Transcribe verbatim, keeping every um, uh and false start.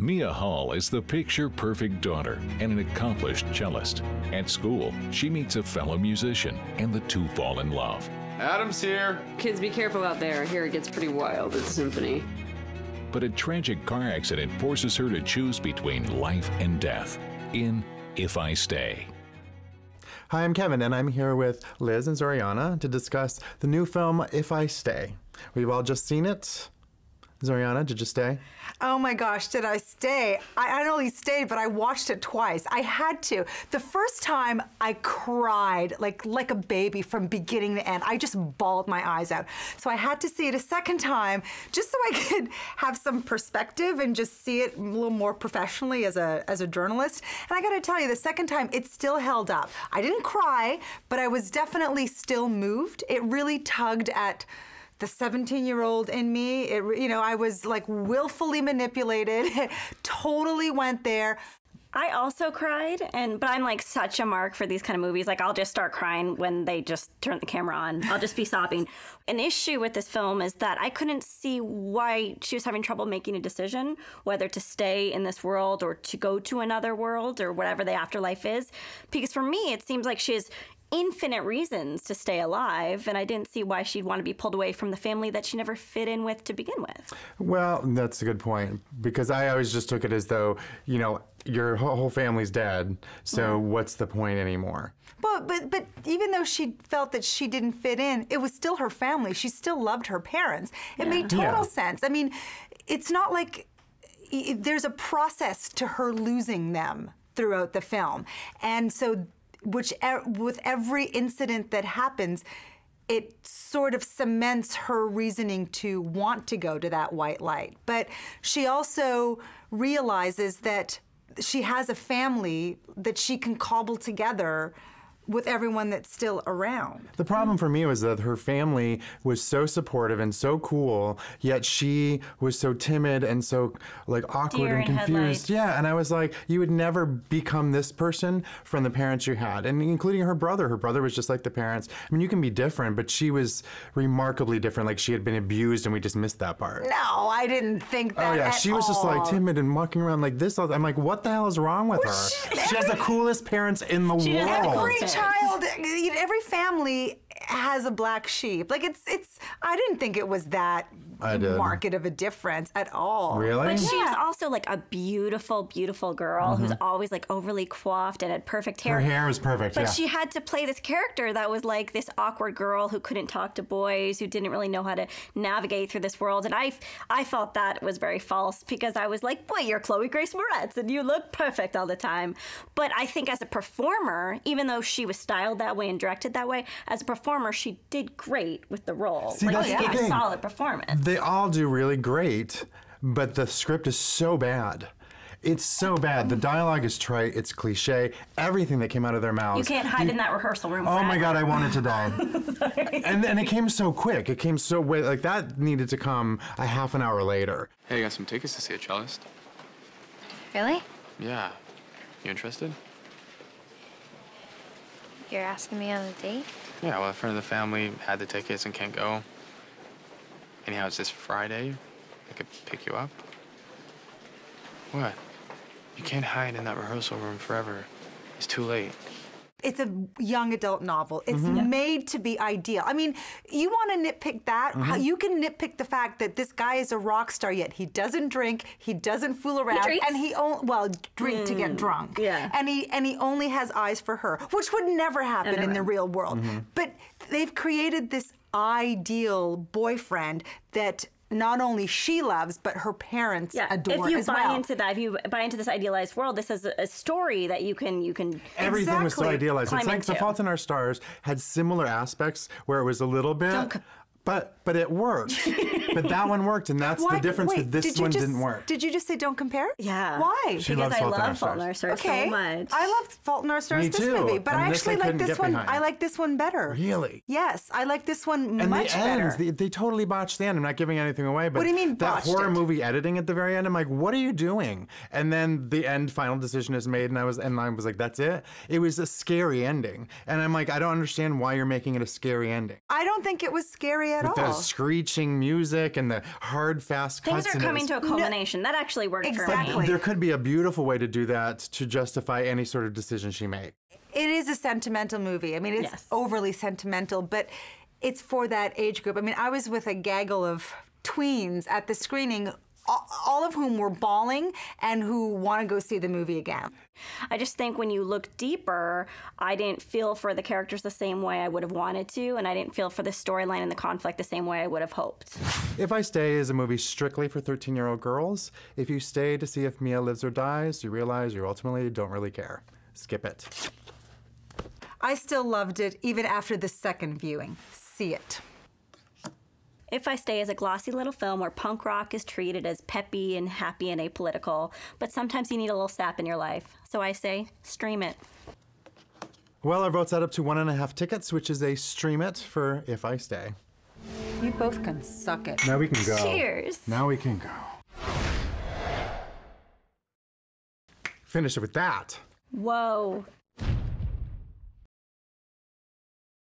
Mia Hall is the picture-perfect daughter and an accomplished cellist. At school, she meets a fellow musician, and the two fall in love. Adam's here. Kids, be careful out there. Here it gets pretty wild at the symphony. But a tragic car accident forces her to choose between life and death in If I Stay. Hi, I'm Kevin, and I'm here with Liz and Zoriana to discuss the new film If I Stay. We've all just seen it. Zoriana, did you stay? Oh my gosh, did I stay? I not only stayed, but I watched it twice. I had to. The first time, I cried like, like a baby from beginning to end. I just bawled my eyes out. So I had to see it a second time, just so I could have some perspective and just see it a little more professionally as a, as a journalist. And I gotta tell you, the second time, it still held up. I didn't cry, but I was definitely still moved. It really tugged at the seventeen-year-old in me. It, you know, I was like willfully manipulated, totally went there. I also cried, and but I'm like such a mark for these kind of movies. Like, I'll just start crying when they just turn the camera on. I'll just be sobbing. An issue with this film is that I couldn't see why she was having trouble making a decision, whether to stay in this world or to go to another world or whatever the afterlife is. Because for me, it seems like she is infinite reasons to stay alive, and I didn't see why she'd want to be pulled away from the family that she never fit in with to begin with. Well, that's a good point, because I always just took it as though, you know, your whole family's dead, so mm. what's the point anymore? But, but, but even though she felt that she didn't fit in, it was still her family. She still loved her parents. It yeah. made total yeah. sense. I mean, it's not like there's a process to her losing them throughout the film, and so which with every incident that happens, it sort of cements her reasoning to want to go to that white light. But she also realizes that she has a family that she can cobble together with everyone that's still around. The problem for me was that her family was so supportive and so cool, yet she was so timid and so like awkward and confused. Yeah, and I was like, you would never become this person from the parents you had, and including her brother. Her brother was just like the parents. I mean, you can be different, but she was remarkably different. Like, she had been abused, and we just missed that part. No, I didn't think that. Oh yeah, at she was all. just like timid and walking around like this. I'm like, what the hell is wrong with well, her? She, she has the coolest parents in the she world. Has Child, every family has a black sheep. Like, it's, it's, I didn't think it was that marked of a difference at all. Really? But yeah. she's also like a beautiful, beautiful girl mm-hmm. who's always like overly coiffed and had perfect hair. Her hair was perfect, But yeah. she had to play this character that was like this awkward girl who couldn't talk to boys, who didn't really know how to navigate through this world. And I, I felt that was very false, because I was like, boy, you're Chloe Grace Moretz and you look perfect all the time. But I think as a performer, even though she was styled that way and directed that way, as a performer, she did great with the role. See, like, she gave a solid performance. They all do really great, but the script is so bad. It's so bad. The dialogue is trite. It's cliche. Everything that came out of their mouths. You can't hide the, in that rehearsal room. Oh my God, I wanted to die. and and it came so quick. It came so way, like that needed to come a half an hour later. Hey, I got some tickets to see a cellist. Really? Yeah. You interested? You're asking me on a date? Yeah. Well, a friend of the family had the tickets and can't go. Anyhow, it's this Friday. I could pick you up. What? You can't hide in that rehearsal room forever. It's too late. It's a young adult novel. It's mm-hmm. made to be ideal. I mean, you want to nitpick that? Mm-hmm. How you can nitpick the fact that this guy is a rock star, yet he doesn't drink, he doesn't fool around, he and he only well drink mm. to get drunk. Yeah. And he and he only has eyes for her, which would never happen in know. the real world. Mm-hmm. But they've created this ideal boyfriend that not only she loves, but her parents yeah. adore as well. If you buy well. into that, if you buy into this idealized world, this is a story that you can you can everything exactly was so idealized. It's like The Fault in Our Stars had similar aspects where it was a little bit, but but it worked. But that one worked, and that's Why? the difference. Wait, with this did one just, didn't work. Did you just say don't compare? Yeah. Why? She because I love Fault in Our Stars okay. so much. I love Fault in Our Stars. Me this too. movie, but and I actually like this one. Behind. I like this one better. Really? Yes, I like this one and much the end, better. They, they totally botched the end. I'm not giving anything away, but what do you mean that horror it? movie editing at the very end? I'm like, what are you doing? And then the end final decision is made, and I was and I was like, that's it. It was a scary ending, and I'm like, I don't understand why you're making it a scary ending. I don't think it was scary at at all. With the screeching music and the hard, fast cuts. Things are coming to a culmination. No, that actually worked exactly. for me. There could be a beautiful way to do that to justify any sort of decision she made. It is a sentimental movie. I mean, it's yes. overly sentimental, but it's for that age group. I mean, I was with a gaggle of tweens at the screening, all of whom were bawling and who want to go see the movie again. I just think when you look deeper, I didn't feel for the characters the same way I would have wanted to, and I didn't feel for the storyline and the conflict the same way I would have hoped. If I Stay is a movie strictly for thirteen-year-old girls. If you stay to see if Mia lives or dies, you realize you ultimately don't really care. Skip it. I still loved it, even after the second viewing. See it. If I Stay is a glossy little film where punk rock is treated as peppy and happy and apolitical, but sometimes you need a little sap in your life. So I say, stream it. Well, our votes add up to one and a half tickets, which is a stream it for If I Stay. You both can suck it. Now we can go. Cheers. Now we can go. Finish it with that. Whoa.